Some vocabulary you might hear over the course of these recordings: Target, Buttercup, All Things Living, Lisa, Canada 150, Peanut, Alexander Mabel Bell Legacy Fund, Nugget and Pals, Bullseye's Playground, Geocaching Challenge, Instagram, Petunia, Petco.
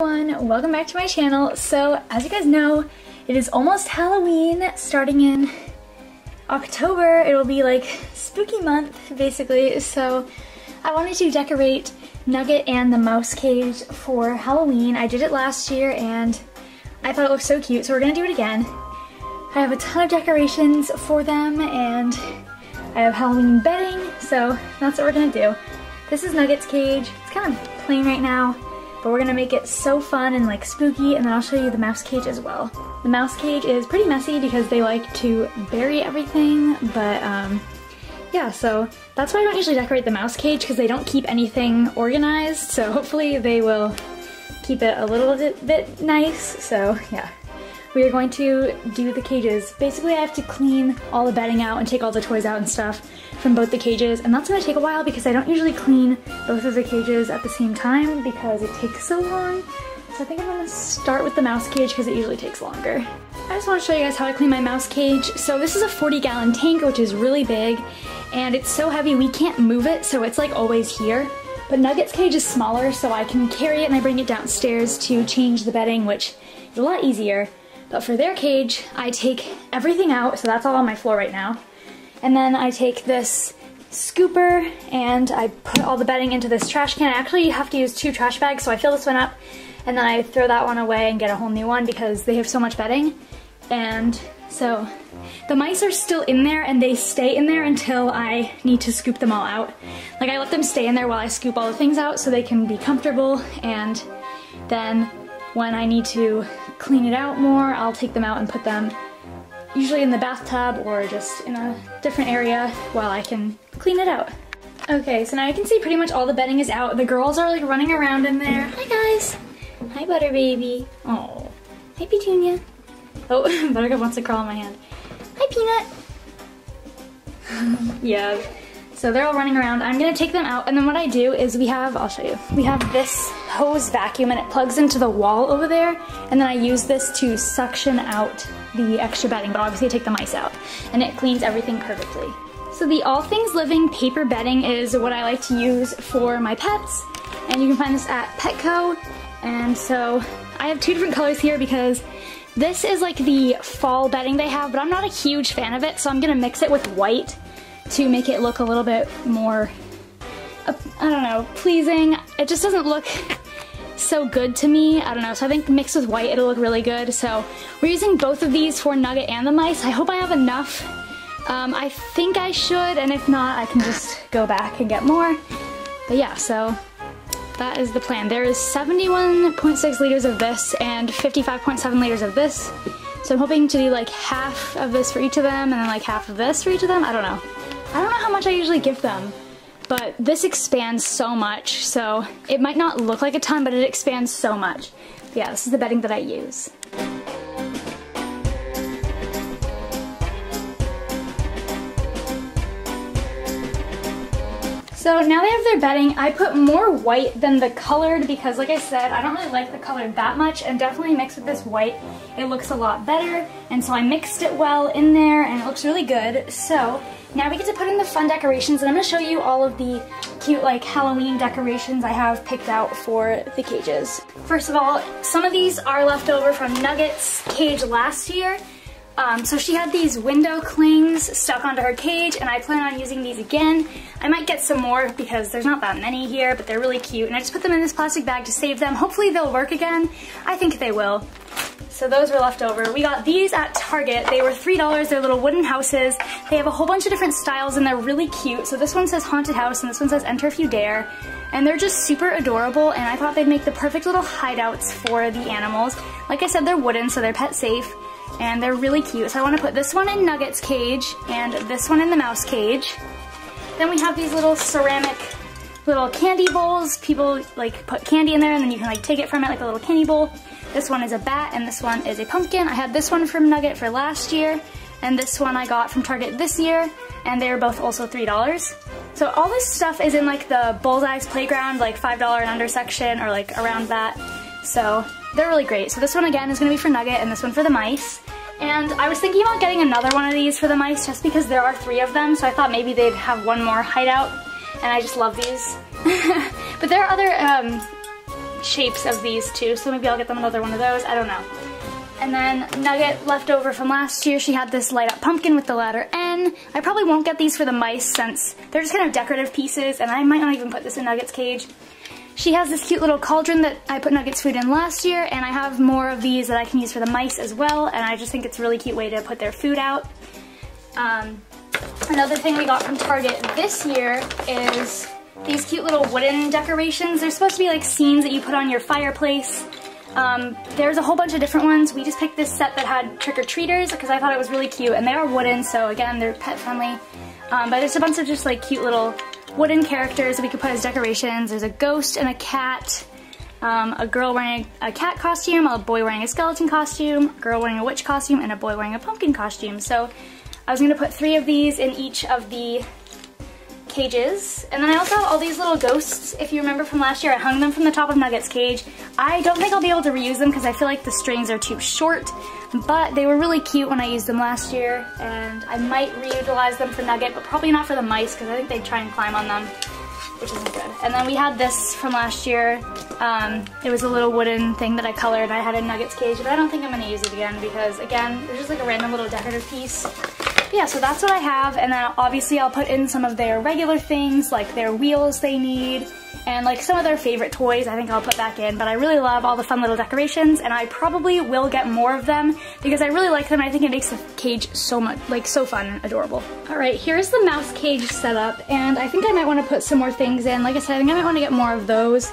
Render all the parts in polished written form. Welcome back to my channel. So as you guys know, it is almost Halloween. Starting in October, it'll be like spooky month basically. So I wanted to decorate Nugget and the mouse cage for Halloween. I did it last year and I thought it looked so cute, so we're gonna do it again. I have a ton of decorations for them and I have Halloween bedding, so that's what we're gonna do. This is Nugget's cage. It's kind of plain right now, but we're gonna make it so fun and like spooky, and then I'll show you the mouse cage as well. The mouse cage is pretty messy because they like to bury everything, but yeah, so that's why I don't usually decorate the mouse cage, because they don't keep anything organized, so hopefully they will keep it a little bit nice. So yeah, we are going to do the cages. Basically I have to clean all the bedding out and take all the toys out and stuff from both the cages, and that's gonna take a while because I don't usually clean both of the cages at the same time because it takes so long. So I think I'm gonna start with the mouse cage because it usually takes longer. I just wanna show you guys how I clean my mouse cage. So this is a 40-gallon tank, which is really big, and it's so heavy we can't move it, so it's like always here. But Nugget's cage is smaller, so I can carry it and I bring it downstairs to change the bedding, which is a lot easier. But for their cage, I take everything out, so that's all on my floor right now. And then I take this scooper and I put all the bedding into this trash can. I actually have to use two trash bags, so I fill this one up and then I throw that one away and get a whole new one because they have so much bedding. And so the mice are still in there and they stay in there until I need to scoop them all out. Like I let them stay in there while I scoop all the things out so they can be comfortable, and then when I need to clean it out more, I'll take them out and put them usually in the bathtub or just in a different area while I can clean it out. Okay, so now you can see pretty much all the bedding is out. The girls are like running around in there. Hi guys. Hi Butter Baby. Oh. Hi Petunia. Oh, Buttercup wants to crawl in my hand. Hi Peanut. Yeah. So they're all running around. I'm gonna take them out, and then what I do is we have, I'll show you. We have this hose vacuum and it plugs into the wall over there, and then I use this to suction out the extra bedding, but obviously I take the mice out, and it cleans everything perfectly. So the All Things Living paper bedding is what I like to use for my pets, and you can find this at Petco. And so I have two different colors here because this is like the fall bedding they have, but I'm not a huge fan of it, so I'm gonna mix it with white to make it look a little bit more, I don't know, pleasing. It just doesn't look so good to me, I don't know, so I think mixed with white it'll look really good. So we're using both of these for Nugget and the mice. I hope I have enough. I think I should, and if not I can just go back and get more. But yeah, so that is the plan. There is 71.6 liters of this and 55.7 liters of this, so I'm hoping to do like half of this for each of them and then like half of this for each of them. I don't know. I don't know how much I usually give them, but this expands so much, so it might not look like a ton, but it expands so much. Yeah, this is the bedding that I use. So now they have their bedding. I put more white than the colored because, like I said, I don't really like the colored that much, and definitely mixed with this white, it looks a lot better, and so I mixed it well in there, and it looks really good. So now we get to put in the fun decorations, and I'm gonna show you all of the cute, like, Halloween decorations I have picked out for the cages. First of all, some of these are left over from Nugget's cage last year. So she had these window clings stuck onto her cage, and I plan on using these again. I might get some more because there's not that many here, but they're really cute, and I just put them in this plastic bag to save them. Hopefully they'll work again. I think they will. So those were left over. We got these at Target. They were $3. They're little wooden houses. They have a whole bunch of different styles and they're really cute. So this one says Haunted House and this one says Enter If You Dare. And they're just super adorable, and I thought they'd make the perfect little hideouts for the animals. Like I said, they're wooden, so they're pet safe. And they're really cute, so I want to put this one in Nugget's cage and this one in the mouse cage. Then we have these little ceramic little candy bowls. People like put candy in there and then you can like take it from it like a little candy bowl. This one is a bat and this one is a pumpkin. I had this one from Nugget for last year and this one I got from Target this year, and they're both also $3. So all this stuff is in like the Bullseye's Playground, like $5 and under section, or like around that. So they're really great. So this one again is going to be for Nugget and this one for the mice. And I was thinking about getting another one of these for the mice just because there are three of them, so I thought maybe they'd have one more hideout, and I just love these. But there are other shapes of these two, so maybe I'll get them another one of those, I don't know. And then Nugget, left over from last year, she had this light up pumpkin with the letter N. I probably won't get these for the mice since they're just kind of decorative pieces, and I might not even put this in Nugget's cage. She has this cute little cauldron that I put Nugget's food in last year, and I have more of these that I can use for the mice as well, and I just think it's a really cute way to put their food out. Another thing we got from Target this year is these cute little wooden decorations. They're supposed to be like scenes that you put on your fireplace. There's a whole bunch of different ones. We just picked this set that had trick-or-treaters because I thought it was really cute, and they are wooden, so again, they're pet friendly. But there's a bunch of just like cute little wooden characters that we could put as decorations. There's a ghost and a cat, a girl wearing a cat costume, a boy wearing a skeleton costume, a girl wearing a witch costume, and a boy wearing a pumpkin costume. So I was gonna put 3 of these in each of the cages. And then I also have all these little ghosts. If you remember from last year, I hung them from the top of Nugget's cage. I don't think I'll be able to reuse them because I feel like the strings are too short, but they were really cute when I used them last year, and I might reutilize them for Nugget, but probably not for the mice because I think they'd try and climb on them, which isn't good. And then we had this from last year. It was a little wooden thing that I colored. I had in Nugget's cage, but I don't think I'm gonna use it again because, again, it's just like a random little decorative piece. Yeah, so that's what I have, and then obviously I'll put in some of their regular things, like their wheels they need, and like some of their favorite toys I think I'll put back in, but I really love all the fun little decorations, and I probably will get more of them because I really like them, and I think it makes the cage so much, like, so fun and adorable. Alright, here's the mouse cage setup, and I think I might want to put some more things in. Like I said, I think I might want to get more of those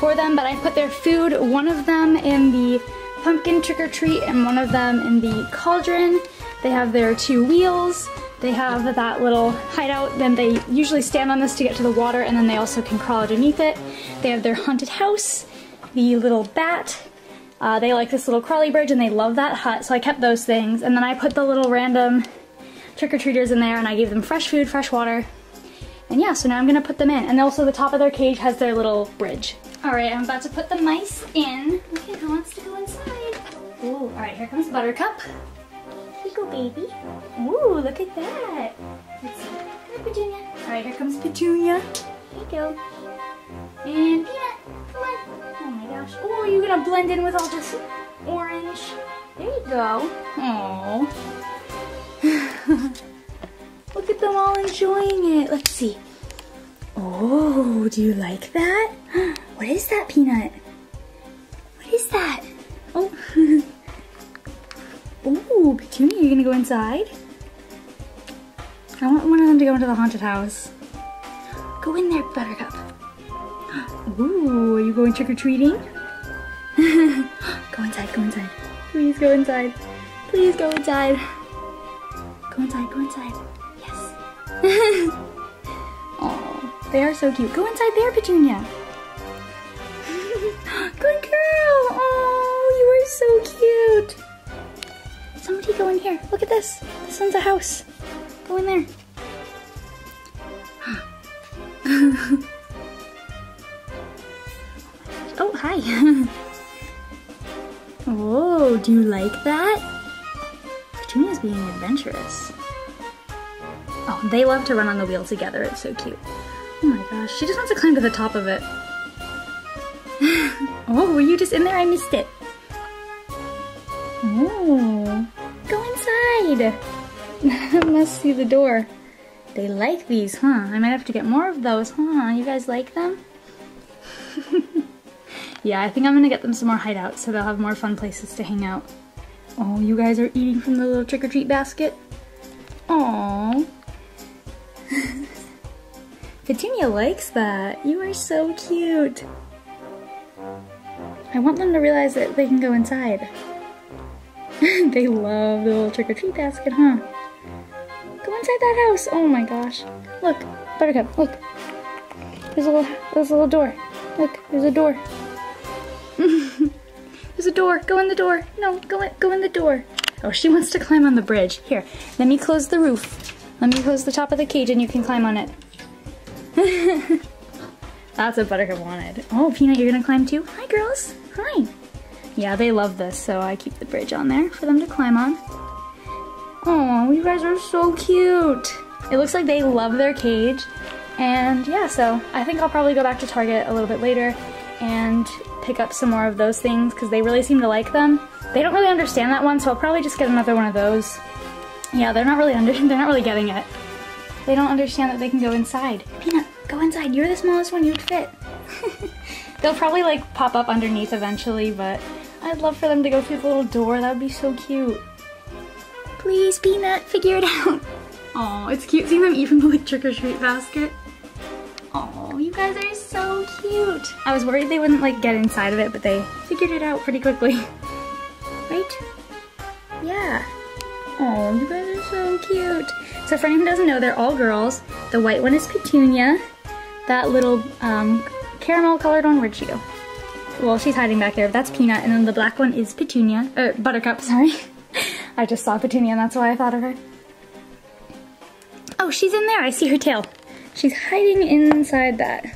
for them, but I put their food, one of them in the pumpkin trick-or-treat and one of them in the cauldron. They have their 2 wheels, they have that little hideout, then they usually stand on this to get to the water, and then they also can crawl underneath it. They have their haunted house, the little bat, they like this little crawly bridge, and they love that hut, so I kept those things. And then I put the little random trick-or-treaters in there, and I gave them fresh food, fresh water, and yeah, so now I'm gonna put them in. And also the top of their cage has their little bridge. Alright, I'm about to put the mice in. Okay, who wants to go inside? Ooh, alright, here comes Buttercup. Baby. Ooh, look at that. Let's see. Hi, Petunia. Alright, here comes Petunia. Here you go. And Peanut, come on. Oh my gosh. Oh, you're gonna blend in with all this orange. There you go. Aww. Look at them all enjoying it. Let's see. Oh, do you like that? What is that, Peanut? What is that? Oh. Ooh, Petunia, you're gonna go inside? I want one of them to go into the haunted house. Go in there, Buttercup. Ooh, are you going trick-or-treating? Go inside, go inside. Please go inside. Please go inside. Go inside, go inside. Yes. Oh, they are so cute. Go inside there, Petunia. Good girl. Oh, you are so cute. Somebody go in here. Look at this. This one's a house. Go in there. Oh, hi. Whoa, do you like that? Petunia's being adventurous. Oh, they love to run on the wheel together. It's so cute. Oh my gosh, she just wants to climb to the top of it. Oh, were you just in there? I missed it. Oh. Go inside! I must see the door. They like these, huh? I might have to get more of those, huh? You guys like them? Yeah, I think I'm gonna get them some more hideouts so they'll have more fun places to hang out. Oh, you guys are eating from the little trick-or-treat basket? Aww. Petunia likes that. You are so cute. I want them to realize that they can go inside. They love the little trick-or-treat basket, huh? Go inside that house! Oh my gosh. Look, Buttercup, look. There's a little door. Look, there's a door. There's a door. Go in the door. No, go in the door. Oh, she wants to climb on the bridge. Here, let me close the roof. Let me close the top of the cage and you can climb on it. That's what Buttercup wanted. Oh, Peanut, you're gonna climb too? Hi, girls. Hi. Yeah, they love this, so I keep the bridge on there for them to climb on. Oh, you guys are so cute. It looks like they love their cage. And yeah, so I think I'll probably go back to Target a little bit later and pick up some more of those things because they really seem to like them. They don't really understand that one, so I'll probably just get another one of those. Yeah, they're not really getting it. They don't understand that they can go inside. Peanut, go inside. You're the smallest one. You'd fit. They'll probably like pop up underneath eventually, but I'd love for them to go through the little door. That would be so cute. Please, Peanut, figure it out. Oh, it's cute seeing them eat from the like, trick-or-treat basket. Oh, you guys are so cute. I was worried they wouldn't like get inside of it, but they figured it out pretty quickly. Right? Yeah. Oh, you guys are so cute. So for anyone who doesn't know, they're all girls. The white one is Petunia. That little caramel colored one, where'd she go? Well, she's hiding back there. That's Peanut, and then the black one is Petunia. Buttercup, sorry. I just saw Petunia and that's why I thought of her. Oh, she's in there. I see her tail. She's hiding inside that.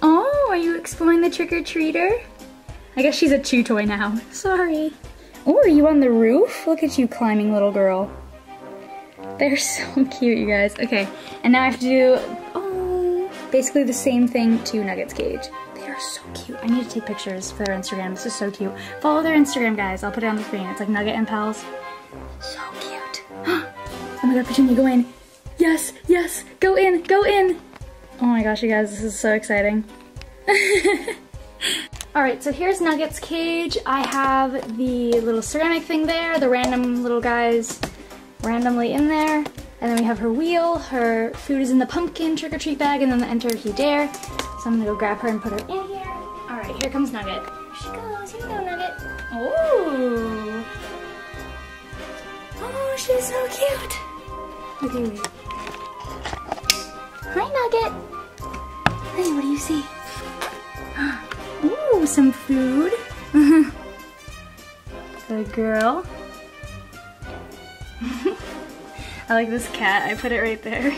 Oh, are you exploring the trick-or-treater? I guess she's a chew toy now. Sorry. Oh, are you on the roof? Look at you climbing, little girl. They're so cute, you guys. Okay, and now I have to do basically the same thing to Nugget's cage. They are so cute. I need to take pictures for their Instagram. This is so cute. Follow their Instagram, guys. I'll put it on the screen. It's like Nugget and Pals. So cute. Oh my god, Petunia, go in. Yes, yes, go in, go in. Oh my gosh, you guys, this is so exciting. All right, so here's Nugget's cage. I have the little ceramic thing there, the random little guys randomly in there. And then we have her wheel, her food is in the pumpkin trick-or-treat bag, and then the enter if you dare. So I'm gonna go grab her and put her in here. All right, here comes Nugget. Here she goes, here we go, Nugget. Oh. Oh, she's so cute. Okay. Hi, Nugget. Hey, what do you see? Ooh, some food. Good girl. I like this cat. I put it right there.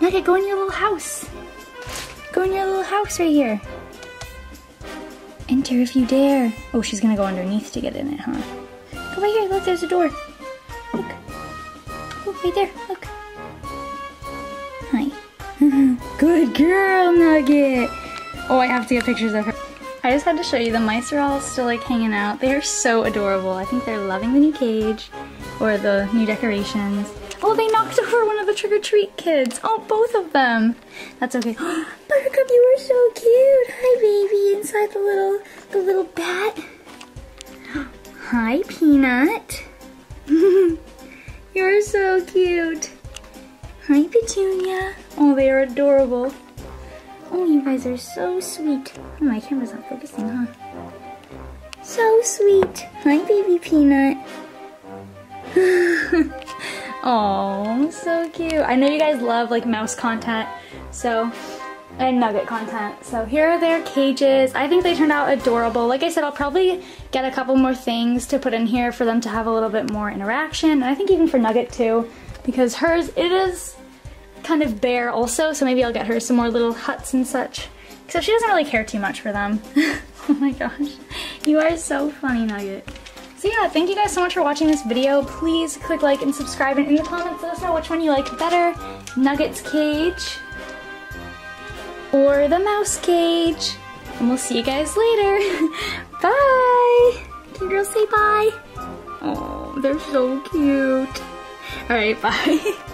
Nugget, go in your little house. Go in your little house right here. Enter if you dare. Oh, she's gonna go underneath to get in it, huh? Go right here. Look, there's a door. Look. Oh, right there. Look. Hi. Good girl, Nugget. Oh, I have to get pictures of her. I just had to show you, the mice are all still like hanging out. They are so adorable. I think they're loving the new cage or the new decorations. Oh, they knocked over one of the trick-or-treat kids. Oh, both of them. That's okay. Buttercup, you are so cute. Hi, baby, inside the little bat. Hi, Peanut. You're so cute. Hi, Petunia. Oh, they are adorable. Oh, you guys are so sweet. Oh, my camera's not focusing, huh? So sweet. Hi, baby Peanut. Oh, so cute. I know you guys love like mouse content, so, and Nugget content. So here are their cages. I think they turned out adorable. Like I said, I'll probably get a couple more things to put in here for them to have a little bit more interaction. And I think even for Nugget too, because hers, it is kind of bare also, so maybe I'll get her some more little huts and such. So she doesn't really care too much for them. Oh my gosh. You are so funny, Nugget. So yeah, thank you guys so much for watching this video. Please click like and subscribe, and in the comments let us know which one you like better, Nugget's cage or the mouse cage. And we'll see you guys later. Bye! Can girls say bye? Oh, they're so cute. Alright, bye.